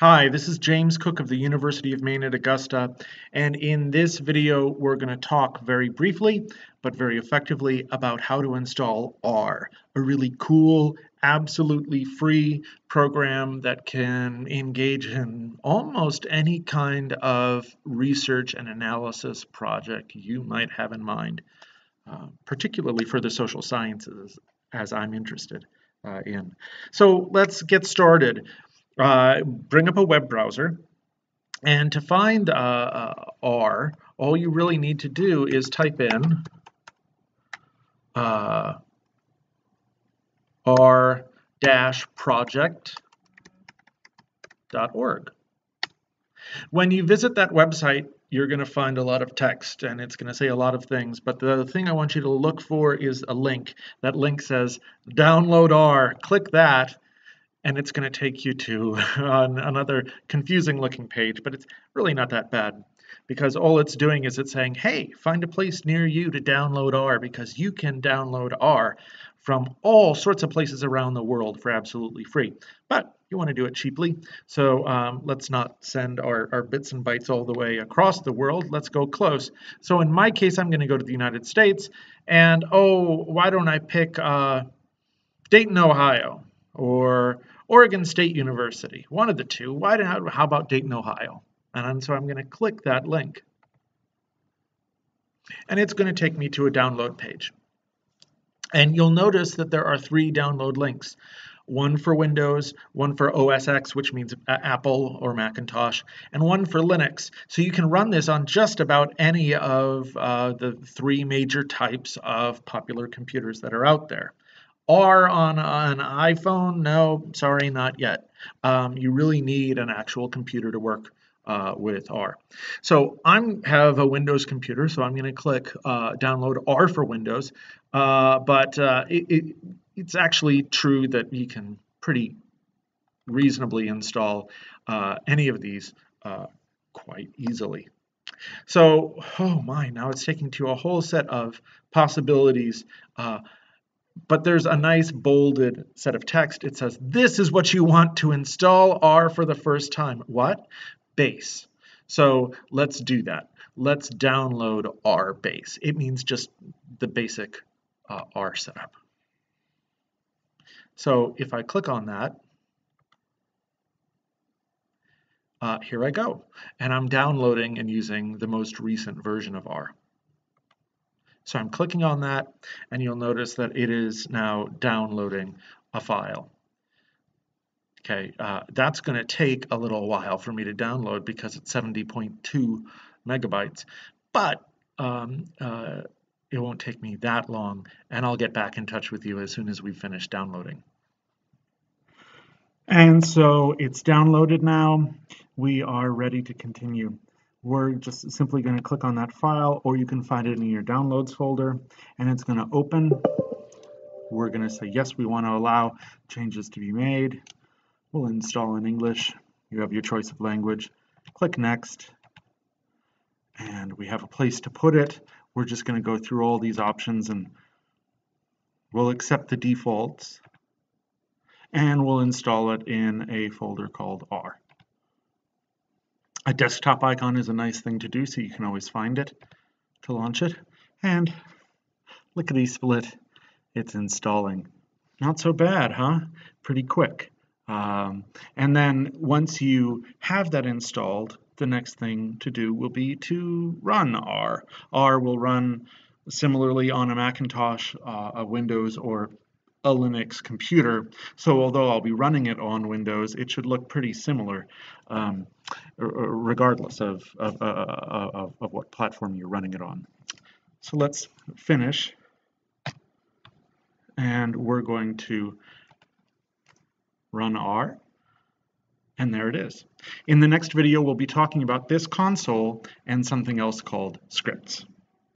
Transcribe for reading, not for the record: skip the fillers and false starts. Hi, this is James Cook of the University of Maine at Augusta, and in this video we're going to talk very briefly but very effectively about how to install R, a really cool, absolutely free program that can engage in almost any kind of research and analysis project you might have in mind, particularly for the social sciences, as I'm interested in. So let's get started. Bring up a web browser, and to find R, all you really need to do is type in r-project.org. When you visit that website, you're going to find a lot of text, and it's going to say a lot of things, but the thing I want you to look for is a link. That link says, download R, click that, and it's going to take you to another confusing looking page, but it's really not that bad because all it's doing is it's saying, hey, find a place near you to download R, because you can download R from all sorts of places around the world for absolutely free. But you want to do it cheaply, so let's not send our bits and bytes all the way across the world. Let's go close. So in my case, I'm going to go to the United States, and oh, why don't I pick Dayton, Ohio, or Oregon State University, one of the two. How about Dayton, Ohio? And so I'm going to click that link, and it's going to take me to a download page. And you'll notice that there are three download links, one for Windows, one for OSX, which means Apple or Macintosh, and one for Linux. So you can run this on just about any of the three major types of popular computers that are out there. R on an iPhone? No, sorry, not yet. You really need an actual computer to work with R. So I have a Windows computer, so I'm going to click download R for Windows. But it's actually true that you can pretty reasonably install any of these quite easily. So, oh my, now it's taking to a whole set of possibilities. But there's a nice bolded set of text. It says, this is what you want to install R for the first time. What? Base. So let's do that. Let's download R base. It means just the basic R setup. So if I click on that, here I go. And I'm downloading and using the most recent version of R. So I'm clicking on that, and you'll notice that it is now downloading a file. Okay, that's going to take a little while for me to download because it's 70.2 megabytes, but it won't take me that long, and I'll get back in touch with you as soon as we finish downloading. And so it's downloaded now. We are ready to continue. We're just simply going to click on that file, or you can find it in your downloads folder, and it's going to open. We're going to say, yes, we want to allow changes to be made. We'll install in English. You have your choice of language. Click next, and we have a place to put it. We're just going to go through all these options, and we'll accept the defaults, and we'll install it in a folder called R. A desktop icon is a nice thing to do, so you can always find it to launch it. And lickety split, it's installing. Not so bad, huh? Pretty quick. And then once you have that installed, the next thing to do will be to run R. R will run similarly on a Macintosh, a Windows, or a Linux computer, so although I'll be running it on Windows, it should look pretty similar regardless of what platform you're running it on. So let's finish, and we're going to run R, and there it is. In the next video, we'll be talking about this console and something else called scripts.